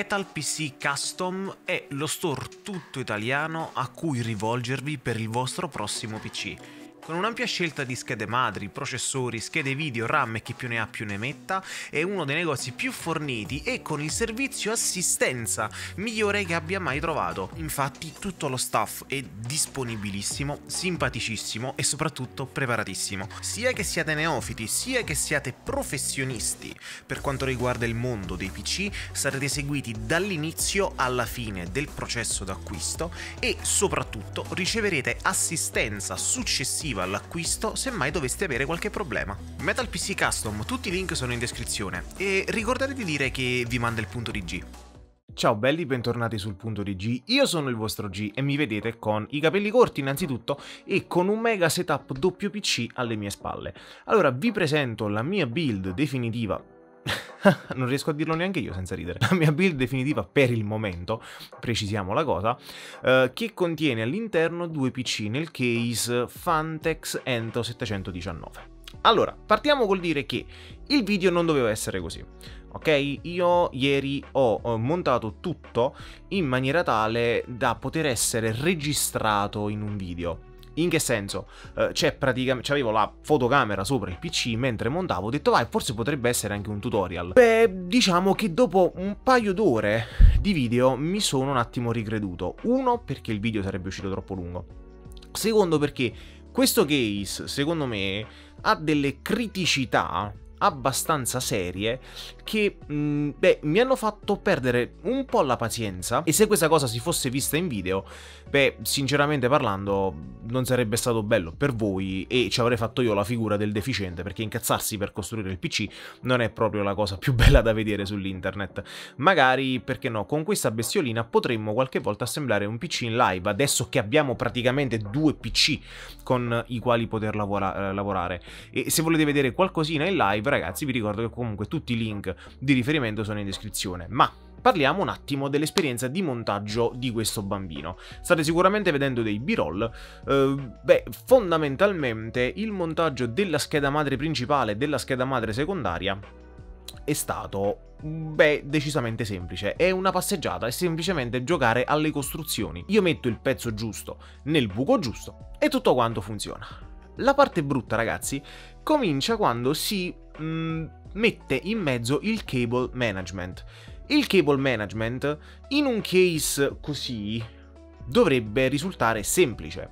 Metal PC Custom è lo store tutto italiano a cui rivolgervi per il vostro prossimo PC, con un'ampia scelta di schede madri, processori, schede video, RAM e chi più ne ha più ne metta. È uno dei negozi più forniti e con il servizio assistenza migliore che abbia mai trovato. Infatti tutto lo staff è disponibilissimo, simpaticissimo e soprattutto preparatissimo. Sia che siate neofiti, sia che siate professionisti, per quanto riguarda il mondo dei PC sarete seguiti dall'inizio alla fine del processo d'acquisto e soprattutto riceverete assistenza successiva all'acquisto se mai doveste avere qualche problema. Metal PC Custom, tutti i link sono in descrizione e ricordate di dire che vi manda il punto di G. Ciao belli, bentornati sul punto di G, io sono il vostro G e mi vedete con i capelli corti innanzitutto e con un mega setup doppio PC alle mie spalle. Allora vi presento la mia build definitiva. Non riesco a dirlo neanche io senza ridere. La mia build definitiva per il momento, precisiamo la cosa, che contiene all'interno due PC nel case Phanteks Enthoo 719. Allora, partiamo col dire che il video non doveva essere così, ok? Io ieri ho montato tutto in maniera tale da poter essere registrato in un video. In che senso? Cioè praticamente c'avevo la fotocamera sopra il PC mentre montavo, ho detto vai, forse potrebbe essere anche un tutorial. Beh, diciamo che dopo un paio d'ore di video mi sono un attimo ricreduto. Uno, perché il video sarebbe uscito troppo lungo. Secondo, perché questo case, secondo me, ha delle criticità abbastanza serie che beh, mi hanno fatto perdere un po' la pazienza, e se questa cosa si fosse vista in video, beh, sinceramente parlando non sarebbe stato bello per voi e ci avrei fatto io la figura del deficiente, perché incazzarsi per costruire il PC non è proprio la cosa più bella da vedere sull'internet. Magari, perché no, con questa bestiolina potremmo qualche volta assemblare un PC in live, adesso che abbiamo praticamente due PC con i quali poter lavorare. E se volete vedere qualcosina in live, ragazzi, vi ricordo che comunque tutti i link di riferimento sono in descrizione. Ma parliamo un attimo dell'esperienza di montaggio di questo bambino. State sicuramente vedendo dei b-roll. Beh, fondamentalmente il montaggio della scheda madre principale e della scheda madre secondaria è stato, beh, decisamente semplice. È una passeggiata, è semplicemente giocare alle costruzioni. Io metto il pezzo giusto nel buco giusto e tutto quanto funziona. La parte brutta, ragazzi, comincia quando si mette in mezzo il cable management. Il cable management in un case così dovrebbe risultare semplice.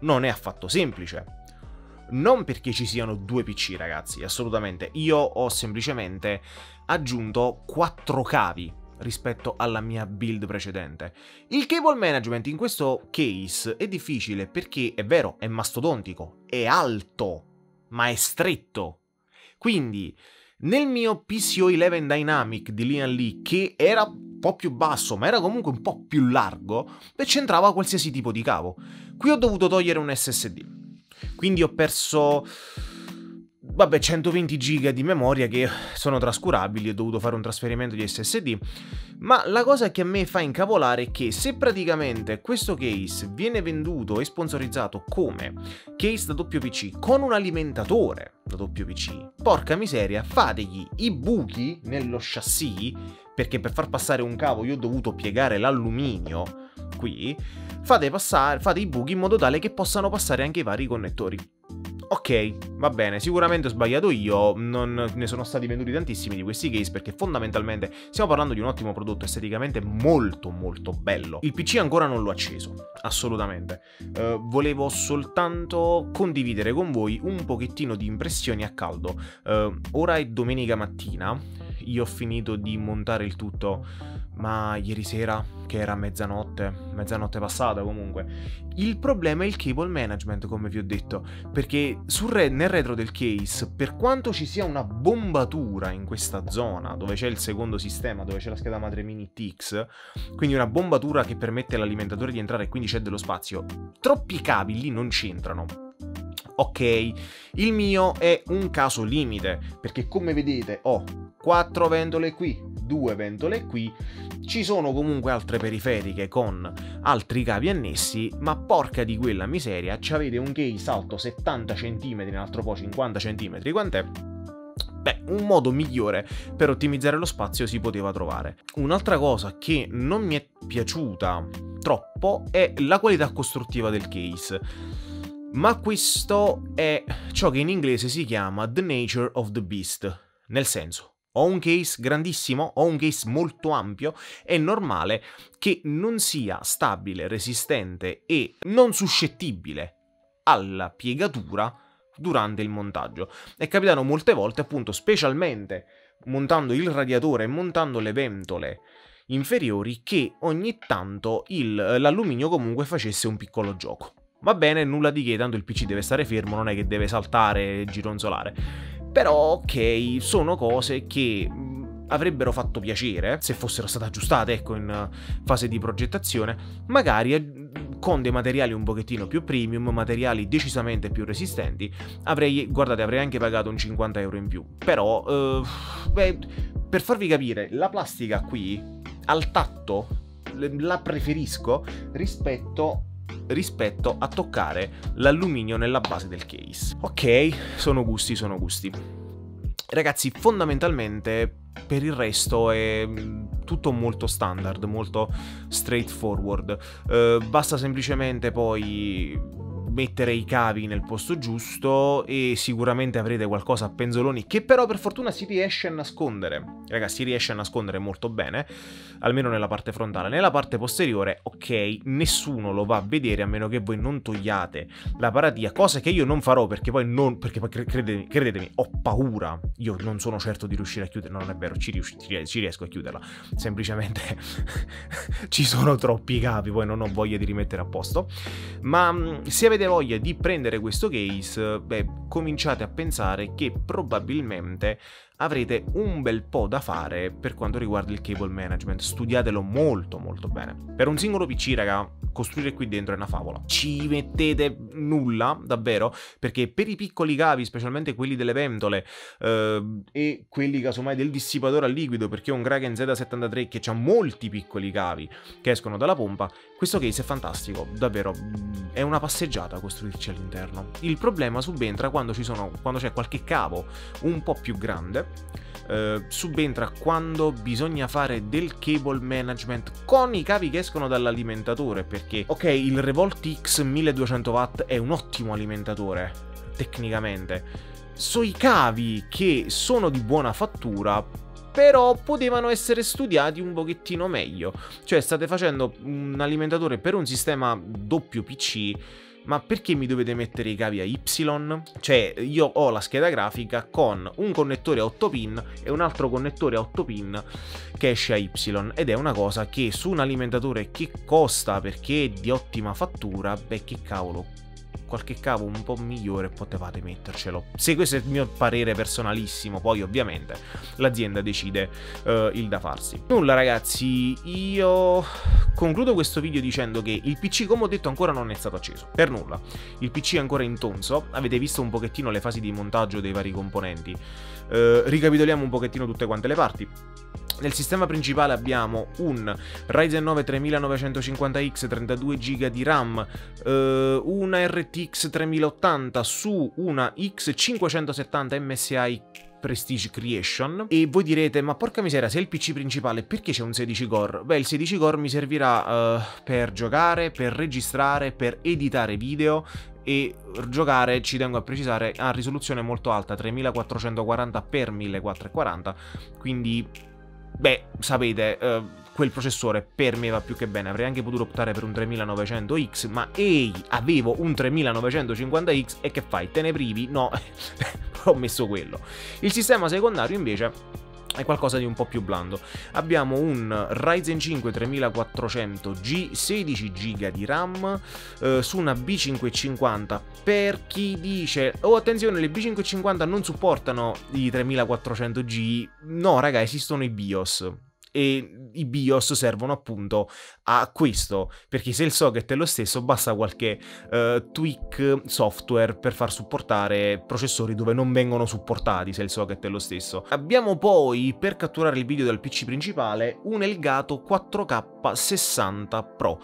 Non è affatto semplice. Non perché ci siano due PC, ragazzi, assolutamente. Io ho semplicemente aggiunto 4 cavi rispetto alla mia build precedente. Il cable management in questo case è difficile perché, è vero, è mastodontico, è alto, ma è stretto. Quindi nel mio PCO11 Dynamic di Lian Li, che era un po' più basso ma era comunque un po' più largo, c'entrava qualsiasi tipo di cavo. Qui ho dovuto togliere un SSD, quindi ho perso, vabbè, 120 giga di memoria che sono trascurabili, ho dovuto fare un trasferimento di SSD. Ma la cosa che a me fa incavolare è che se praticamente questo case viene venduto e sponsorizzato come case da doppio PC con un alimentatore da doppio PC, porca miseria, fategli i buchi nello chassis, perché per far passare un cavo io ho dovuto piegare l'alluminio qui, fate i buchi in modo tale che possano passare anche i vari connettori. Ok, va bene, sicuramente ho sbagliato io, non ne sono stati venduti tantissimi di questi case perché fondamentalmente stiamo parlando di un ottimo prodotto esteticamente molto molto bello. Il PC ancora non l'ho acceso, assolutamente. Volevo soltanto condividere con voi un pochettino di impressioni a caldo. Ora è domenica mattina, io ho finito di montare il tutto, ma ieri sera, che era mezzanotte passata comunque, il problema è il cable management, come vi ho detto, perché nel retro del case, per quanto ci sia una bombatura in questa zona dove c'è il secondo sistema, dove c'è la scheda madre mini TX, quindi una bombatura che permette all'alimentatore di entrare e quindi c'è dello spazio, troppi cavi lì non c'entrano. Ok, il mio è un caso limite, perché come vedete ho 4 ventole qui, 2 ventole qui, ci sono comunque altre periferiche con altri cavi annessi, ma porca di quella miseria, c'avete un case alto 70 cm, in altro po' 50 cm, quant'è? beh, un modo migliore per ottimizzare lo spazio si poteva trovare. Un'altra cosa che non mi è piaciuta troppo è la qualità costruttiva del case. Ma questo è ciò che in inglese si chiama the nature of the beast, nel senso, ho un case grandissimo, ho un case molto ampio, è normale che non sia stabile, resistente e non suscettibile alla piegatura durante il montaggio. È capitato molte volte, appunto, specialmente montando il radiatore e montando le ventole inferiori, che ogni tanto l'alluminio comunque facesse un piccolo gioco. Va bene, nulla di che, tanto il PC deve stare fermo, non è che deve saltare e gironzolare. Però ok, sono cose che avrebbero fatto piacere se fossero state aggiustate, ecco, in fase di progettazione, magari con dei materiali un pochettino più premium, materiali decisamente più resistenti. Guardate, avrei anche pagato un 50 euro in più, però per farvi capire, la plastica qui al tatto la preferisco rispetto a toccare l'alluminio nella base del case. Ok, sono gusti. Ragazzi, fondamentalmente per il resto è tutto molto standard, molto straightforward. Basta semplicemente poi mettere i cavi nel posto giusto e sicuramente avrete qualcosa a penzoloni, che però per fortuna si riesce a nascondere. Ragazzi, si riesce a nascondere molto bene, almeno nella parte frontale. Nella parte posteriore, ok, nessuno lo va a vedere a meno che voi non togliate la paratia, cosa che io non farò perché poi non... perché credetemi, ho paura. Io non sono certo di riuscire a chiuderla, non è vero, ci riesco a chiuderla, semplicemente ci sono troppi cavi, poi non ho voglia di rimettere a posto. Ma se avete voglia di prendere questo case, beh, cominciate a pensare che probabilmente avrete un bel po' da fare per quanto riguarda il cable management. Studiatelo molto molto bene. Per un singolo PC, raga, costruire qui dentro è una favola. Ci mettete nulla, davvero, perché per i piccoli cavi, specialmente quelli delle ventole e quelli casomai del dissipatore a liquido, perché ho un Kraken Z73 che ha molti piccoli cavi che escono dalla pompa, questo case è fantastico, davvero, è una passeggiata costruirci all'interno. Il problema subentra quando c'è qualche cavo un po' più grande. Subentra quando bisogna fare del cable management con i cavi che escono dall'alimentatore, perché ok, il Revolt X 1200W è un ottimo alimentatore tecnicamente, so i cavi che sono di buona fattura, però potevano essere studiati un pochettino meglio. Cioè, state facendo un alimentatore per un sistema doppio PC, ma perché mi dovete mettere i cavi a Y? Cioè, io ho la scheda grafica con un connettore a 8 pin e un altro connettore a 8 pin che esce a Y, ed è una cosa che su un alimentatore che costa, perché è di ottima fattura, beh, che cavolo, qualche cavo un po' migliore potevate mettercelo. Se questo è il mio parere personalissimo, poi ovviamente l'azienda decide il da farsi. Nulla ragazzi, io concludo questo video dicendo che il PC, come ho detto, ancora non è stato acceso, per nulla. Il PC è ancora in tonso, avete visto un pochettino le fasi di montaggio dei vari componenti. Ricapitoliamo un pochettino tutte quante le parti. Nel sistema principale abbiamo un Ryzen 9 3950X, 32 GB di RAM, una RTX 3080 su una X570 MSI Prestige Creation. E voi direte, ma porca miseria, se è il PC principale perché c'è un 16 core? Beh, il 16 core mi servirà per giocare, per registrare, per editare video. E giocare, ci tengo a precisare, a risoluzione molto alta, 3440x1440, quindi... beh, sapete, quel processore per me va più che bene. Avrei anche potuto optare per un 3900X, ma ehi, avevo un 3950X e che fai? Te ne privi? No, ho messo quello. Il sistema secondario invece è qualcosa di un po' più blando. Abbiamo un Ryzen 5 3400G, 16 GB di RAM, su una B550. Per chi dice, oh attenzione, le B550 non supportano i 3400G, no raga, esistono i BIOS. E i BIOS servono appunto a questo, perché se il socket è lo stesso basta qualche tweak software per far supportare processori dove non vengono supportati se il socket è lo stesso. Abbiamo poi, per catturare il video dal PC principale, un Elgato 4K60 Pro.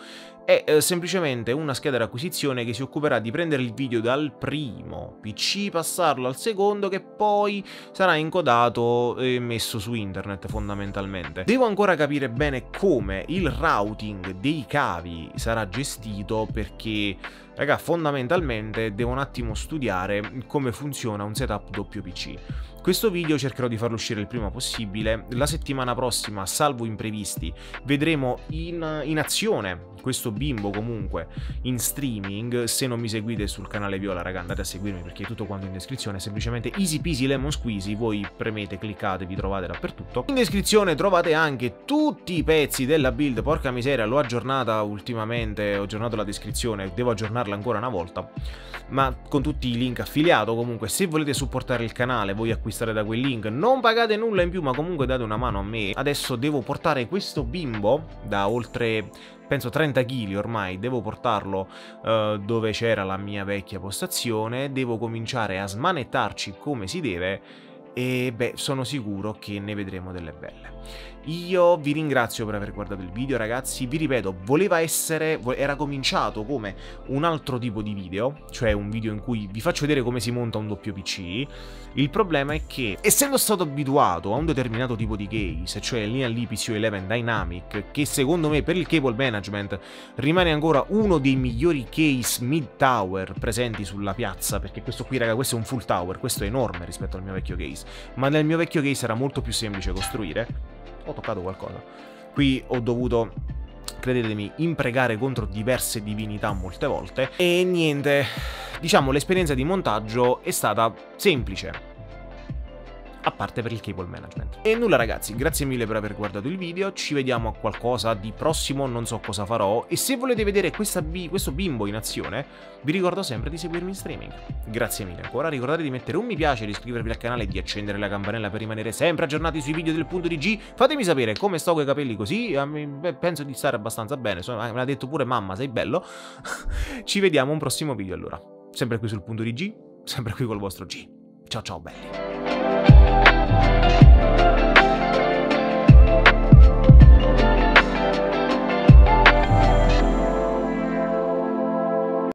È semplicemente una scheda d'acquisizione che si occuperà di prendere il video dal primo PC, passarlo al secondo, che poi sarà incodato e messo su internet fondamentalmente. Devo ancora capire bene come il routing dei cavi sarà gestito, perché raga, fondamentalmente devo un attimo studiare come funziona un setup doppio PC. Questo video cercherò di farlo uscire il prima possibile. La settimana prossima, salvo imprevisti, vedremo in azione questo bimbo comunque in streaming. Se non mi seguite sul canale Viola, raga, andate a seguirmi perché è tutto quanto in descrizione. Semplicemente easy peasy lemon squeezy, voi premete, cliccate, vi trovate dappertutto. In descrizione trovate anche tutti i pezzi della build. Porca miseria, l'ho aggiornata ultimamente, ho aggiornato la descrizione, devo aggiornarla ancora una volta, ma con tutti i link affiliato. Comunque, se volete supportare il canale, voi acquistare da quel link, non pagate nulla in più, ma comunque date una mano a me. Adesso devo portare questo bimbo da oltre, penso 30 kg ormai, devo portarlo dove c'era la mia vecchia postazione, devo cominciare a smanettarci come si deve e beh, sono sicuro che ne vedremo delle belle. Io vi ringrazio per aver guardato il video, ragazzi. Vi ripeto, era cominciato come un altro tipo di video, cioè un video in cui vi faccio vedere come si monta un doppio PC. Il problema è che, essendo stato abituato a un determinato tipo di case, cioè il Lian Li PCO11 Dynamic, che secondo me per il cable management rimane ancora uno dei migliori case mid tower presenti sulla piazza, perché questo qui, raga, questo è un full tower, questo è enorme rispetto al mio vecchio case, ma nel mio vecchio case era molto più semplice costruire. Ho toccato qualcosa. Qui ho dovuto, credetemi, impregare contro diverse divinità molte volte. E niente, diciamo l'esperienza di montaggio è stata semplice, a parte per il cable management. E nulla ragazzi, grazie mille per aver guardato il video, ci vediamo a qualcosa di prossimo, non so cosa farò, e se volete vedere questo bimbo in azione, vi ricordo sempre di seguirmi in streaming. Grazie mille ancora, ricordate di mettere un mi piace, di iscrivervi al canale e di accendere la campanella per rimanere sempre aggiornati sui video del punto di G. Fatemi sapere come sto con i capelli così, beh, penso di stare abbastanza bene, me l'ha detto pure mamma, sei bello. Ci vediamo un prossimo video allora, sempre qui sul punto di G, sempre qui col vostro G. Ciao ciao belli.